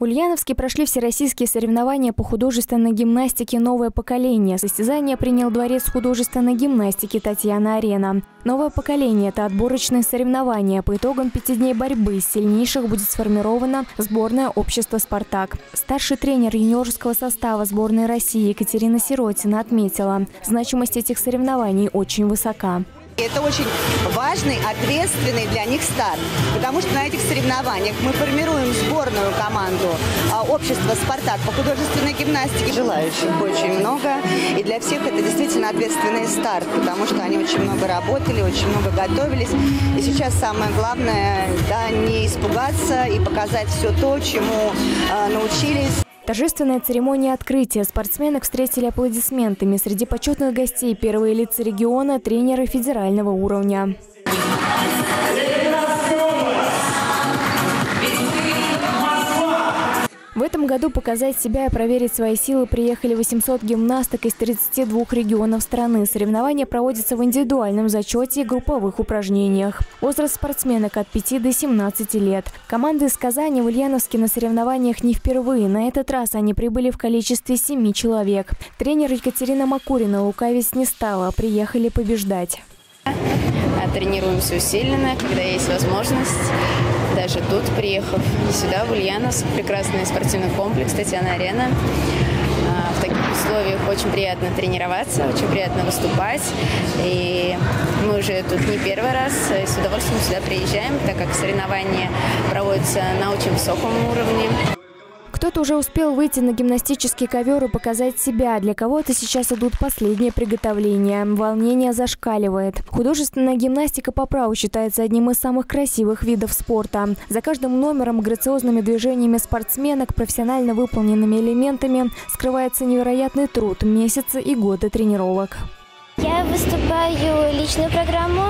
В Ульяновске прошли всероссийские соревнования по художественной гимнастике «Новое поколение». Состязание принял дворец художественной гимнастики «Татьяна-Арена». «Новое поколение» – это отборочные соревнования. По итогам 5 дней борьбы из сильнейших будет сформировано сборное общество «Спартак». Старший тренер юниорского состава сборной России Екатерина Сиротина отметила, значимость этих соревнований очень высока. Это очень важный, ответственный для них старт, потому что на этих соревнованиях мы формируем сборную команду общества «Спартак» по художественной гимнастике. Желающих очень много, и для всех это действительно ответственный старт, потому что они очень много работали, очень много готовились. И сейчас самое главное, да, не испугаться и показать все то, чему научились. Торжественная церемония открытия. Спортсменок встретили аплодисментами. Среди почетных гостей первые лица региона, тренеры федерального уровня. В этом году показать себя и проверить свои силы приехали 800 гимнасток из 32 регионов страны. Соревнования проводятся в индивидуальном зачете и групповых упражнениях. Возраст спортсменок от 5 до 17 лет. Команды из Казани в Ульяновске на соревнованиях не впервые. На этот раз они прибыли в количестве 7 человек. Тренер Екатерина Макурина лукавить не стала. Приехали побеждать. Тренируемся усиленно, когда есть возможность. Даже тут, приехав сюда, в Ульяновск, прекрасный спортивный комплекс «Татьяна-Арена». В таких условиях очень приятно тренироваться, очень приятно выступать. И мы уже тут не первый раз, с удовольствием сюда приезжаем, так как соревнования проводятся на очень высоком уровне. Кто-то уже успел выйти на гимнастический ковер и показать себя. Для кого-то сейчас идут последние приготовления. Волнение зашкаливает. Художественная гимнастика по праву считается одним из самых красивых видов спорта. За каждым номером, грациозными движениями спортсменок, профессионально выполненными элементами скрывается невероятный труд, месяцы и годы тренировок. Я выступаю личную программу,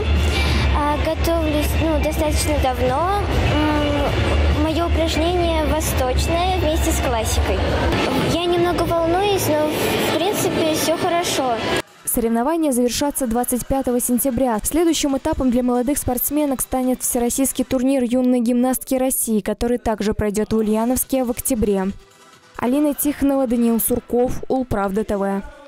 готовлюсь достаточно давно. Мое упражнение восточное вместе с классикой. Я немного волнуюсь, но в принципе все хорошо. Соревнования завершатся 25 сентября. Следующим этапом для молодых спортсменок станет всероссийский турнир юной гимнастки России, который также пройдет в Ульяновске в октябре. Алина Тихонова, Даниил Сурков, Ул Правда ТВ.